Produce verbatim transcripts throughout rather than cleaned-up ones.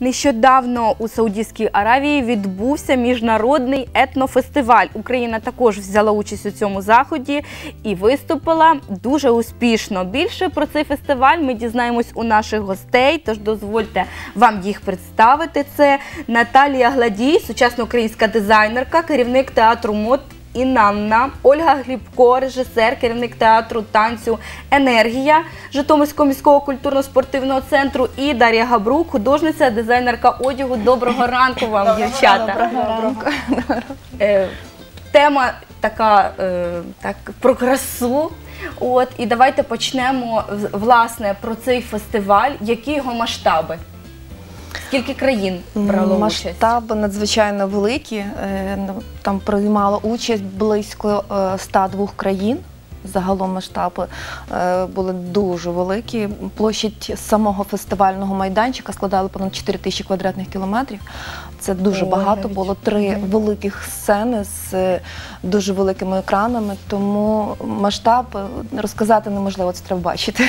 Нещодавно у Саудівській Аравії відбувся міжнародний етнофестиваль. Україна також взяла участь у цьому заході і виступила дуже успішно. Більше про цей фестиваль ми дізнаємось у наших гостей, тож дозвольте вам їх представити. Це Наталія Гладій, сучасна українська дизайнерка, керівник театру мод «Інанна», Ольга Глібко, режисер, керівник театру танцю «Енергія» Житомирського міського культурно-спортивного центру, і Дар'я Габрук, художниця, дизайнерка одягу. Доброго ранку вам, дівчата! Доброго ранку! Тема така, так, про красу. От, і давайте почнемо, власне, про цей фестиваль. Які його масштаби? Скільки країн брало участь? Масштаби надзвичайно великі. Там приймало участь близько ста двох країн. Загалом масштаби були дуже великі. Площадь самого фестивального майданчика складала понад чотири тисячі квадратних кілометрів. Це дуже багато, було три великих сцени з дуже великими екранами, тому масштаб розказати неможливо, це треба бачити.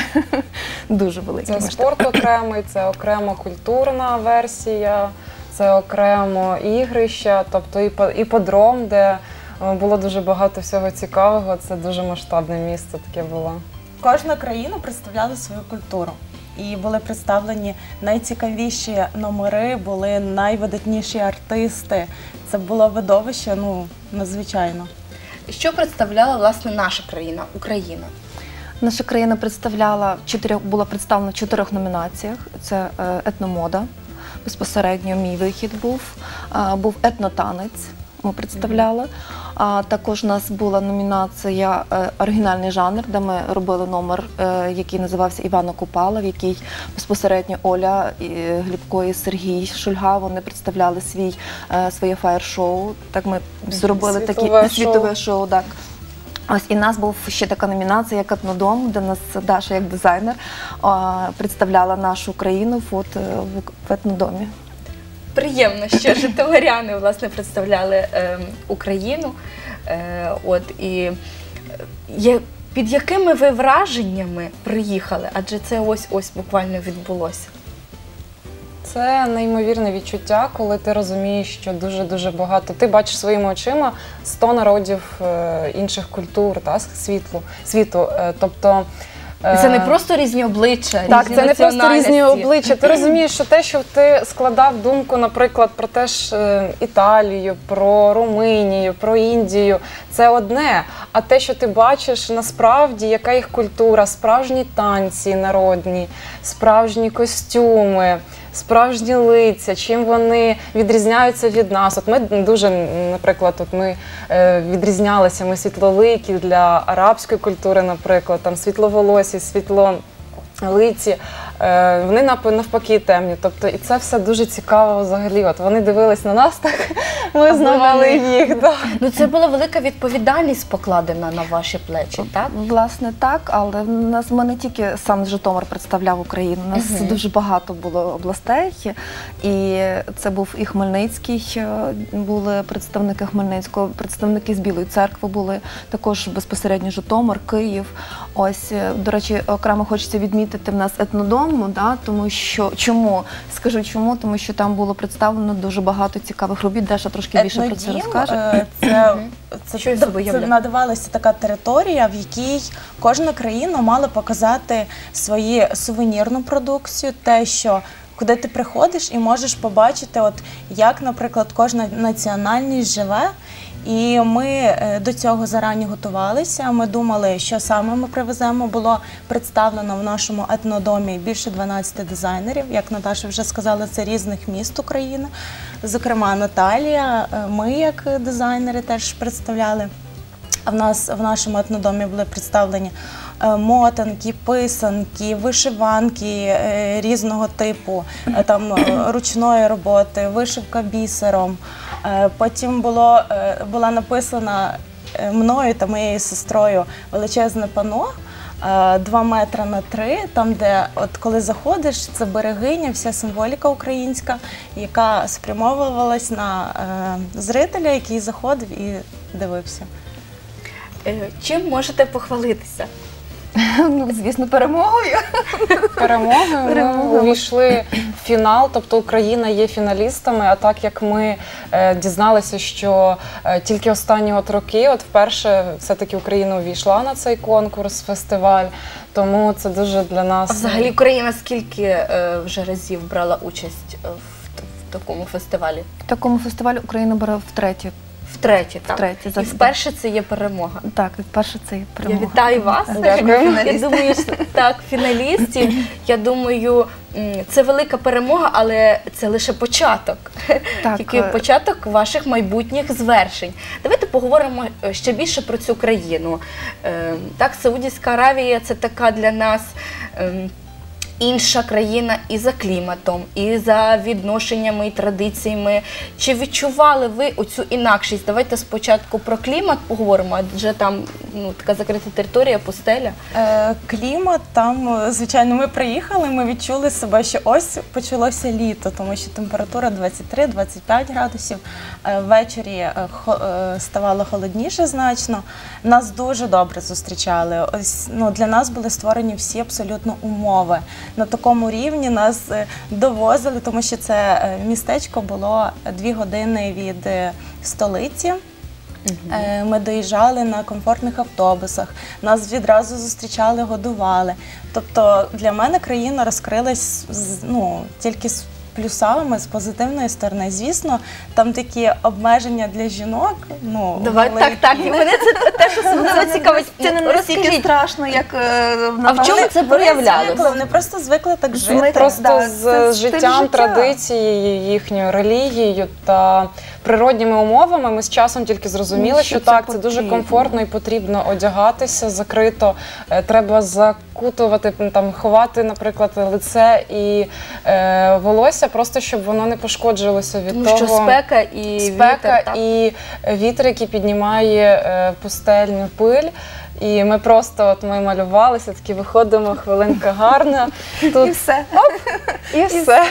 Дуже великий масштаб. Це спорт окремий, це окрема культурна версія, це окремо ігрища, тобто іподром, де було дуже багато всього цікавого, це дуже масштабне місце таке було. Кожна країна представляла свою культуру. І були представлені найцікавіші номери, були найвидатніші артисти. Це було видовище, ну, надзвичайно. Що представляла, власне, наша країна, Україна? Наша країна представляла, була представлена в чотирьох номінаціях. Це етномода, безпосередньо мій вихід був, був етнотанець, ми представляли. Також у нас була номінація «Оригінальний жанр», де ми робили номер, який називався «Івана Купала», в якій безпосередньо Оля Глібко і Сергій Шульга, вони представляли своє фаєр-шоу. Так ми зробили таке світове шоу. Ось, і в нас була ще така номінація, як «Етнодом», де нас Даша, як дизайнер, представляла нашу країну в «Етнодомі». Приємно, що житомиряни, власне, представляли е, Україну. Е, от, і е, під якими ви враженнями приїхали? Адже це ось-ось буквально відбулося. Це неймовірне відчуття, коли ти розумієш, що дуже-дуже багато. Ти бачиш своїми очима сто народів е, інших культур, та, світлу, світу. Е, тобто, це не просто різні обличчя, різні національності. Так, це не просто різні обличчя. Ти розумієш, що те, що ти складав думку, наприклад, про теж Італію, про Румунію, про Індію, це одне. А те, що ти бачиш насправді, яка їх культура, справжні танці народні, справжні костюми, справжні лиця, чим вони відрізняються від нас. От ми дуже, наприклад, от ми е, відрізнялися, ми світлоликі для арабської культури, наприклад, там світловолосі, світлолиці, е, вони навпаки темні. Тобто, і це все дуже цікаво взагалі. От вони дивились на нас, так ми знавали їх. Да. Ну, це була велика відповідальність покладена на ваші плечі, так? Власне, так, але нас ми не тільки сам Житомир представляв Україну, у нас угу. дуже багато було областей, і це був і Хмельницький, були представники Хмельницького, представники з Білої церкви були, також безпосередньо Житомир, Київ. Ось, до речі, окремо хочеться відмітити в нас етнодом, да? Тому що, чому? Скажу чому, тому що там було представлено дуже багато цікавих робіт, Даша трошки більше про це розкаже. Це, це надавалася така територія, в якій кожна країна мала показати свою сувенірну продукцію, те, що куди ти приходиш і можеш побачити, от, як, наприклад, кожна національність живе. І ми до цього зарані готувалися, ми думали, що саме ми привеземо. Було представлено в нашому етнодомі більше дванадцяти дизайнерів, як Наташа вже сказала, це різних міст України. Зокрема, Наталія, ми як дизайнери теж представляли. В нас в нашому етнодомі були представлені мотанки, писанки, вишиванки різного типу, там ручної роботи, вишивка бісером. Потім було, була написана мною та моєю сестрою величезне панно два метри на три, там де, от коли заходиш, це берегиня, вся символіка українська, яка спрямовувалась на зрителя, який заходив і дивився. Чим можете похвалитися? Ну, звісно, перемогою. Перемогою ми увійшли в фінал, тобто Україна є фіналістами, а так як ми е, дізналися, що е, тільки останні от роки, от вперше все-таки Україна увійшла на цей конкурс, фестиваль, тому це дуже для нас… А взагалі Україна скільки е, вже разів брала участь в, в такому фестивалі? В такому фестивалі Україна бере втретє. Втретє, так. Втретє, і вперше це є перемога. Так, вперше це є перемога. Я вітаю вас. Дякую. Я думаю, що, так, фіналістів. Я думаю, це велика перемога, але це лише початок. Так. Тільки початок ваших майбутніх звершень. Давайте поговоримо ще більше про цю країну. Так, Саудівська Аравія – це така для нас інша країна і за кліматом, і за відношеннями, і традиціями. Чи відчували ви оцю інакшість? Давайте спочатку про клімат поговоримо, адже там ну, така закрита територія, пустеля. Е, клімат там, звичайно, ми приїхали, ми відчули себе, що ось почалося літо, тому що температура двадцять три - двадцять п'ять градусів. Е, ввечері е, ставало холодніше значно. Нас дуже добре зустрічали. Ось, ну, для нас були створені всі абсолютно умови. На такому рівні нас довозили, тому що це містечко було дві години від столиці. Угу. Ми доїжджали на комфортних автобусах, нас відразу зустрічали, годували. Тобто для мене країна розкрилась ну, тільки з плюсами, з позитивної сторони. Звісно, там такі обмеження для жінок. Ну, Давай, великі. Так, так. І мене це те, що мене цікавить. Це не настільки страшно, як на в чому це проявлялося? Вони просто звикли так жити. Ми просто так, з так, життям, життя. Традицією, їхньою релігією та природніми умовами ми з часом тільки зрозуміли, ну, що, що це так, потрібно. Це дуже комфортно і потрібно одягатися закрито. Треба закутувати, там, ховати, наприклад, лице і е, волосся, просто щоб воно не пошкоджилося від того, що спека і спека вітер, і вітер, який піднімає пустельну пиль. І ми просто от ми малювалися, такі виходимо, хвилинка гарна. Тут... І все. Оп! І, і все. все.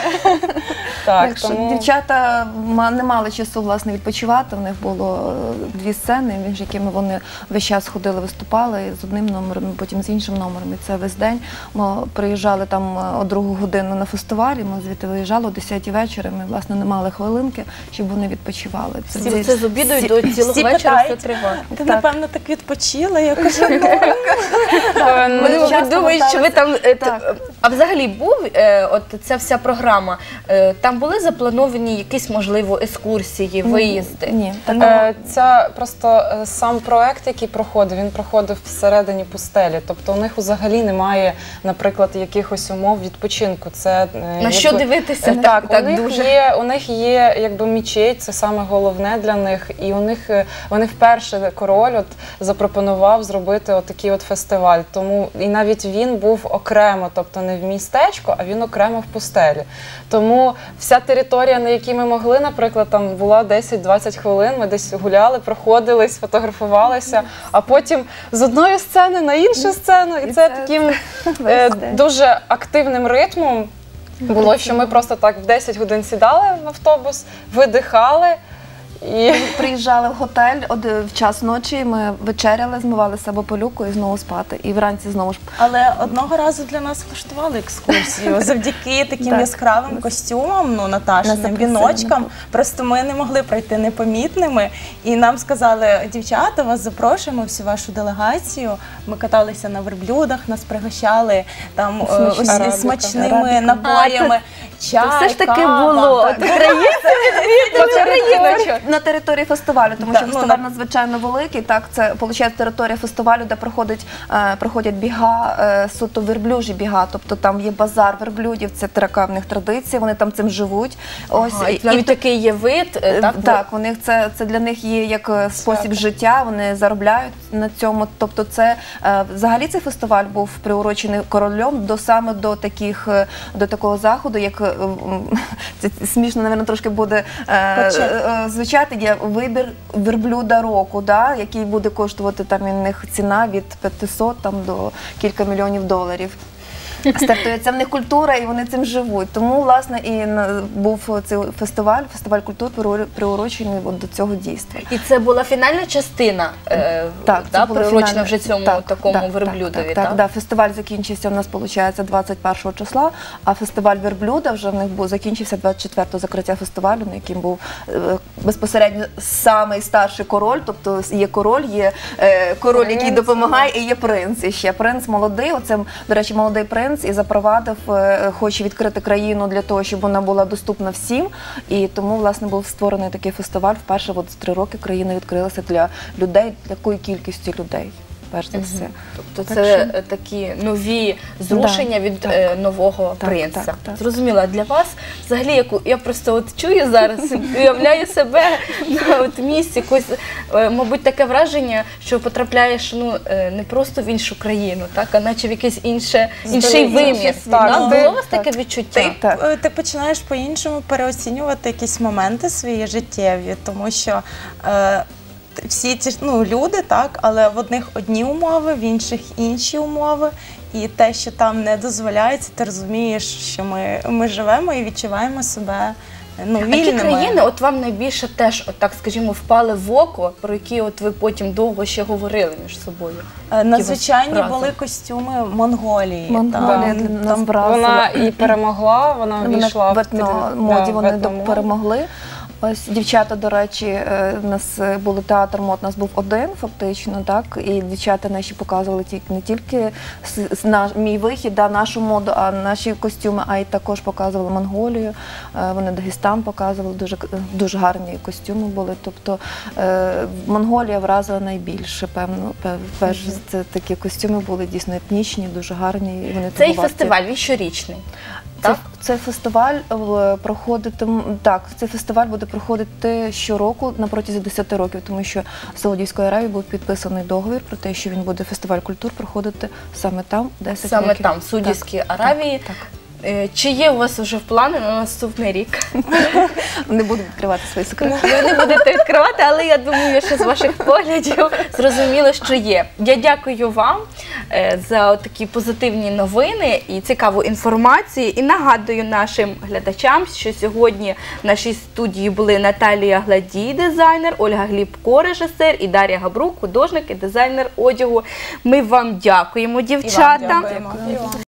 Так, так, тому... Дівчата не мали часу, власне, відпочивати. В них було дві сцени, між якими вони весь час ходили, виступали з одним номером, потім з іншим номером. І це весь день. Ми приїжджали там о другу годину на фестивалі, ми звідти виїжджали о десятій вечора. Ми, власне, не мали хвилинки, щоб вони відпочивали. Це, всі, це з обіду і до цілого вечора все триває. Ти, так. напевно, так відпочила, як вони думають, що ви там... А взагалі був ця вся програма, там були заплановані якісь, можливо, екскурсії, виїзди? Ні. Це просто сам проект, який проходив, він проходив всередині пустелі. Тобто у них взагалі немає, наприклад, якихось умов відпочинку. На що дивитися? Так, у них є, якби, мечеть, це саме головне для них. І вони вперше, король запропонував зробити отакий от фестиваль. Тому і навіть він був окремо, тобто не в містечку, а він окремо в пустелі. Тому вся територія, на якій ми могли, наприклад, там була десять-двадцять хвилин, ми десь гуляли, проходились, фотографувалися, а потім з одної сцени на іншу сцену. І це таким е, дуже активним ритмом було, що ми просто так в десять годин сідали в автобус, видихали, і... Приїжджали в готель в час ночі, ми вечеряли, змивали з себе полюку і знову спати. І вранці знову ж... Але одного разу для нас влаштували екскурсію завдяки таким так. яскравим костюмам, ну, Наташиним віночкам. Просто ми не могли пройти непомітними. І нам сказали, дівчата, вас запрошуємо, всю вашу делегацію. Ми каталися на верблюдах, нас пригощали там Смачна, ось, смачними арабіка. Напоями. Чай, кава. Все ж таки кава, було. Так. Україна. На території фестивалю, тому да, що фестиваль ну, надзвичайно великий, так, це, виходить, територія фестивалю, де проходить, е, проходять біга, е, суто верблюжі біга, тобто там є базар верблюдів, це така в них традиція, вони там цим живуть. Ось, ага, і, і, і, і такий є вид, так? Так, у них це, це для них є як свято. Спосіб життя, вони заробляють на цьому, тобто це, е, взагалі цей фестиваль був приурочений королем до, саме до, таких, до такого заходу, як, е, це смішно, мабуть, трошки буде... Е, звичайно, є вибір верблюда року, да, який буде коштувати там, у них ціна від п'ятисот там, до кілька мільйонів доларів. стартується в них культура, і вони цим живуть. Тому, власне, і був цей фестиваль, фестиваль культур приурочений до цього дійства. І це була фінальна частина, приурочена вже цьому такому верблюдові, так? Так, фестиваль закінчився у нас, виходить, двадцять першого числа, а фестиваль верблюда вже в них закінчився двадцять четвертого, закриття фестивалю, на яким був безпосередньо найстарший король, тобто є король, є король, який допомагає, і є принц, і ще принц молодий, оце, до речі, молодий принц, і запровадив, хоче відкрити країну для того, щоб вона була доступна всім, і тому, власне, був створений такий фестиваль, вперше в три роки країна відкрилася для людей, для такої кількості людей. Тобто це такі нові зрушення від нового принца. Зрозуміло, а для вас взагалі, я просто чую зараз, уявляю себе на місці, мабуть, таке враження, що потрапляєш не просто в іншу країну, а наче в якийсь інший вимір. Було у вас таке відчуття? Ти починаєш по-іншому переоцінювати якісь моменти свої життєві, тому що всі ті, ну, люди, так, але в одних одні умови, в інших інші умови. І те, що там не дозволяється, ти розумієш, що ми, ми живемо і відчуваємо себе, ну, вільними. А які країни от вам найбільше теж, от так, скажімо, впали в око, про які от ви потім довго ще говорили між собою? Надзвичайні були костюми Монголії. Монголія для нас вразила. Вона і перемогла, вона війшла в моді, вони перемогли. Ось дівчата, до речі, в нас був театр мод, у нас був один фактично, так, і дівчата наші показували не тільки мій вихід, нашу моду, а наші костюми, а й також показували Монголію, вони Дагестан показували, дуже гарні костюми були, тобто Монголія вразила найбільше, певно, перш це такі костюми були дійсно етнічні, дуже гарні. Цей фестиваль, він щорічний? Цей фестиваль буде проходити щороку на протязі десяти років, тому що з Саудівською Аравією був підписаний договір про те, що він буде фестиваль культур проходити саме там десять років. Саме там, в Саудівській Аравії. Чи є у вас вже плани на наступний рік? Не буду відкривати свої секрети. Ви не будете відкривати, але я думаю, що з ваших поглядів зрозуміло, що є. Я дякую вам за такі позитивні новини і цікаву інформацію. І нагадую нашим глядачам, що сьогодні в нашій студії були Наталія Гладій, дизайнер, Ольга Глібко, режисер, і Дар'я Габрук, художник і дизайнер одягу. Ми вам дякуємо, дівчата.